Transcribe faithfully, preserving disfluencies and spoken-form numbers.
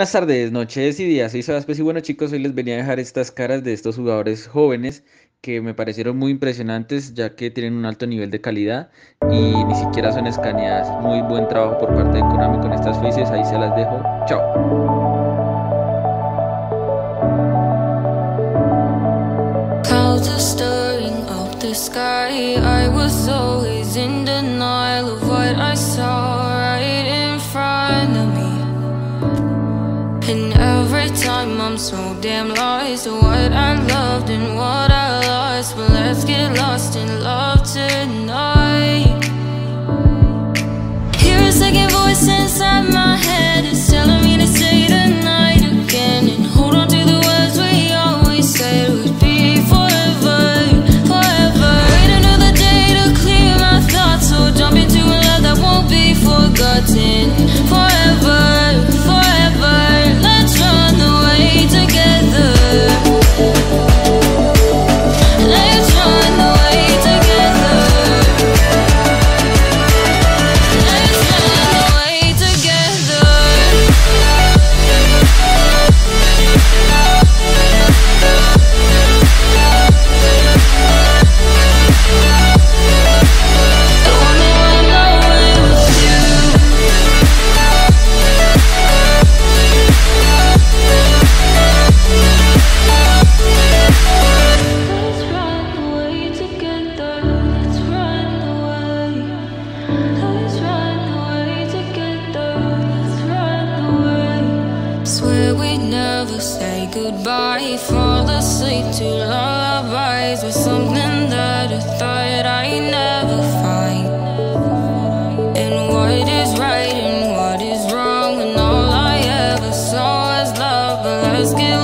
Buenas tardes, noches y días, soy Sabas. Y bueno, chicos, hoy les venía a dejar estas caras de estos jugadores jóvenes que me parecieron muy impresionantes, ya que tienen un alto nivel de calidad y ni siquiera son escaneadas. Muy buen trabajo por parte de Konami con estas faces, ahí se las dejo. Chao. And every time I'm so damn lost to what I loved and what I lost. But let's get lost in love tonight. Hear a second voice inside my head, it's telling me to stay tonight again. And hold on to the words we always said would be forever, forever. Wait another day to clear my thoughts, so jump into a love that won't be forgotten. Forever. Goodbye, fall asleep to lullabies with something that I thought I'd never find. And what is right and what is wrong, and all I ever saw was love, but let's get